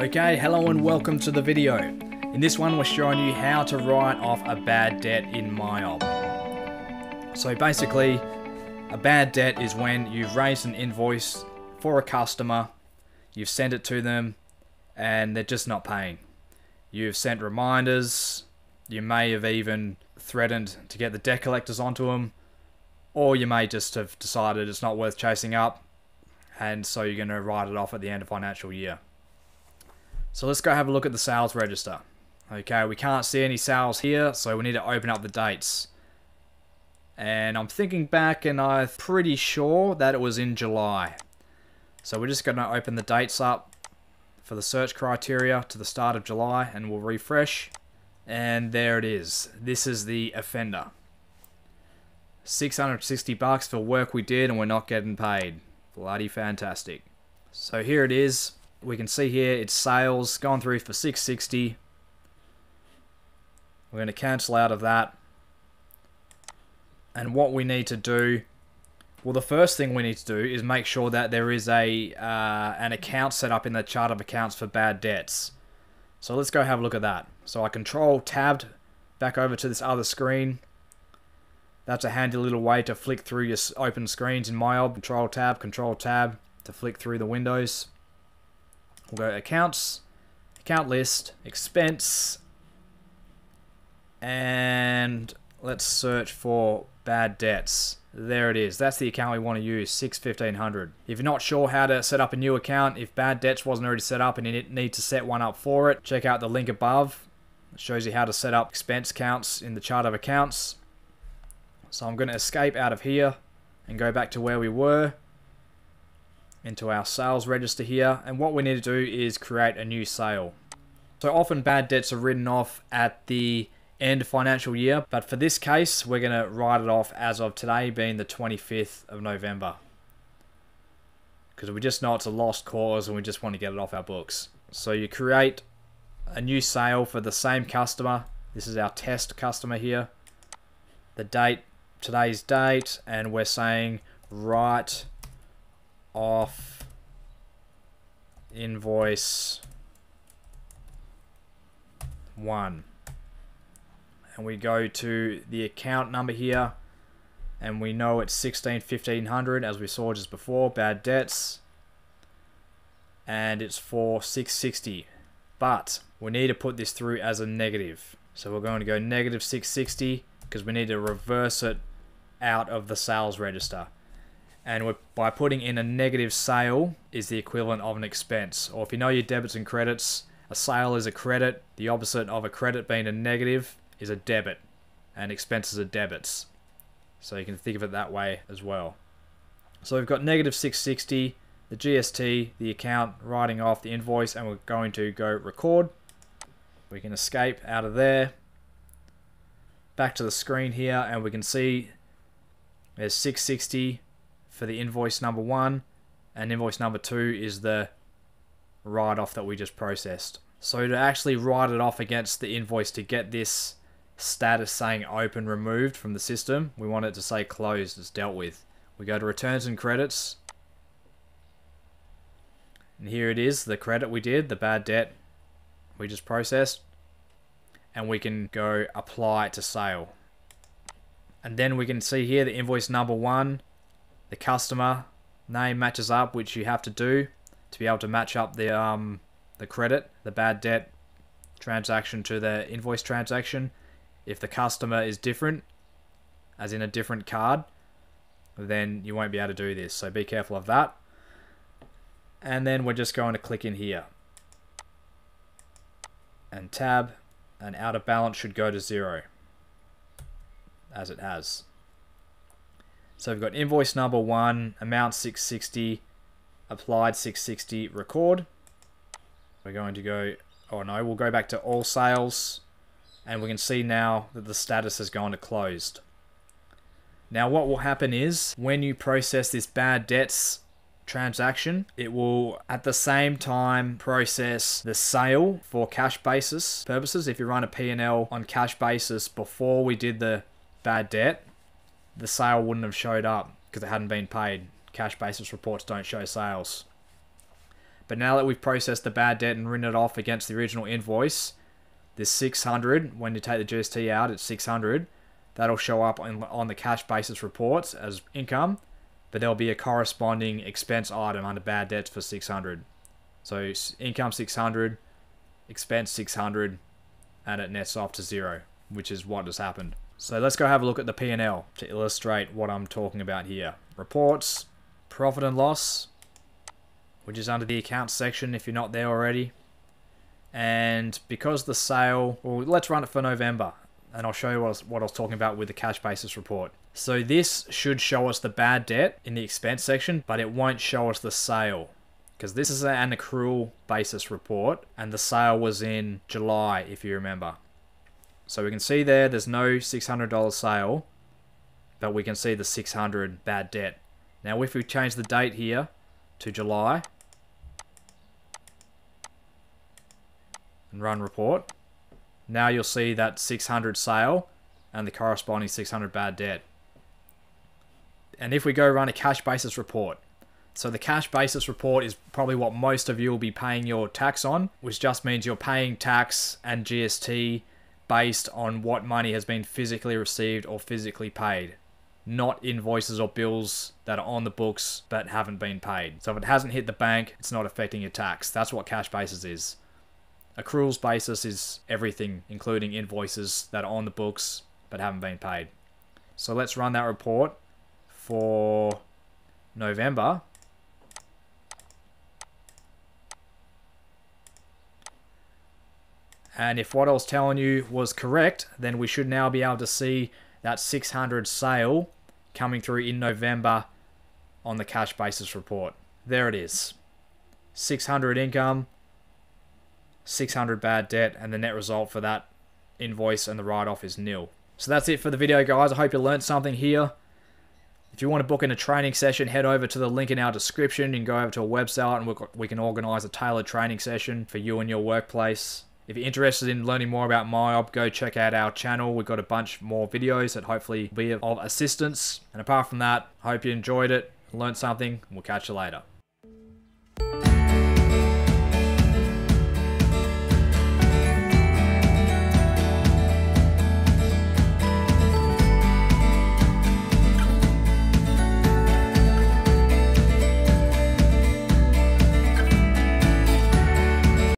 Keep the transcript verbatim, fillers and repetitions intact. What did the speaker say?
Okay, hello and welcome to the video. In this one we're showing you how to write off a bad debt in MYOB. So basically, a bad debt is when you've raised an invoice for a customer, you've sent it to them, and they're just not paying. You've sent reminders, you may have even threatened to get the debt collectors onto them, or you may just have decided it's not worth chasing up, and so you're going to write it off at the end of financial year. So let's go have a look at the sales register. Okay, we can't see any sales here, so we need to open up the dates. And I'm thinking back and I'm pretty sure that it was in July. So we're just going to open the dates up for the search criteria to the start of July, and we'll refresh. And there it is. This is the offender. six hundred sixty bucks for work we did and we're not getting paid. Bloody fantastic. So here it is. We can see here it's sales gone through for six hundred sixty. We're going to cancel out of that. And what we need to do, well, the first thing we need to do is make sure that there is a uh, an account set up in the chart of accounts for bad debts. So let's go have a look at that. So I control tabbed back over to this other screen. That's a handy little way to flick through your open screens in MYOB. Control tab, control tab to flick through the windows. We'll go accounts, account list, expense, and let's search for bad debts. There it is. That's the account we want to use, six fifteen hundred. If you're not sure how to set up a new account, if bad debts wasn't already set up and you need to set one up for it, check out the link above. It shows you how to set up expense counts in the chart of accounts. So I'm going to escape out of here and go back to where we were, into our sales register here, and what we need to do is create a new sale. So often bad debts are written off at the end of financial year, but for this case we're going to write it off as of today being the twenty-fifth of November, because we just know it's a lost cause and we just want to get it off our books. So you create a new sale for the same customer. This is our test customer here. The date, today's date, and we're saying write off invoice one, and we go to the account number here, and we know it's sixteen fifteen hundred, as we saw just before, bad debts, and it's for six hundred sixty, but we need to put this through as a negative, so we're going to go negative six hundred sixty because we need to reverse it out of the sales register. And we're, by putting in a negative, sale is the equivalent of an expense. Or if you know your debits and credits, a sale is a credit. The opposite of a credit being a negative is a debit, and expenses are debits. So you can think of it that way as well. So we've got negative six hundred sixty, the G S T, the account, writing off the invoice, and we're going to go record. We can escape out of there, back to the screen here, and we can see there's six hundred sixty for the invoice number one, and invoice number two is the write-off that we just processed. So to actually write it off against the invoice, to get this status saying open removed from the system, we want it to say closed, it's dealt with. We go to returns and credits, and here it is, the credit we did, the bad debt we just processed, and we can go apply to sale. And then we can see here the invoice number one, the customer name matches up, which you have to do to be able to match up the um the credit, the bad debt transaction to the invoice transaction. If the customer is different, as in a different card, then you won't be able to do this, so be careful of that. And then we're just going to click in here and tab, and out of balance should go to zero, as it has. So we've got invoice number one, amount six hundred sixty, applied six hundred sixty, record. We're going to go, oh no, we'll go back to all sales, and we can see now that the status has gone to closed. Now what will happen is, when you process this bad debts transaction, it will at the same time process the sale for cash basis purposes. If you run a P and L on cash basis before we did the bad debt, the sale wouldn't have showed up because it hadn't been paid. Cash basis reports don't show sales. But now that we've processed the bad debt and written it off against the original invoice, this six hundred, when you take the G S T out, it's six hundred. That'll show up on, on the cash basis reports as income, but there'll be a corresponding expense item under bad debts for six hundred. So income six hundred, expense six hundred, and it nets off to zero, which is what has happened. So let's go have a look at the P and L to illustrate what I'm talking about here. Reports, profit and loss, which is under the accounts section if you're not there already. And because the sale, well, let's run it for November, and I'll show you what I, was, what I was talking about with the cash basis report. So this should show us the bad debt in the expense section, but it won't show us the sale, because this is an accrual basis report, and the sale was in July, if you remember. So we can see there, there's no six hundred dollar sale, but we can see the six hundred bad debt. Now, if we change the date here to July, and run report, now you'll see that six hundred sale and the corresponding six hundred bad debt. And if we go run a cash basis report, so the cash basis report is probably what most of you will be paying your tax on, which just means you're paying tax and G S T based on what money has been physically received or physically paid, not invoices or bills that are on the books but haven't been paid. So if it hasn't hit the bank, it's not affecting your tax. That's what cash basis is. Accruals basis is everything, including invoices that are on the books but haven't been paid. So let's run that report for November. And if what I was telling you was correct, then we should now be able to see that six hundred sale coming through in November on the cash basis report. There it is. six hundred income, six hundred bad debt, and the net result for that invoice and the write-off is nil. So that's it for the video, guys. I hope you learned something here. If you want to book in a training session, head over to the link in our description and go over to a website, and we can organize a tailored training session for you and your workplace. If you're interested in learning more about M Y O B, go check out our channel. We've got a bunch more videos that hopefully will be of assistance. And apart from that, I hope you enjoyed it, learned something, and we'll catch you later.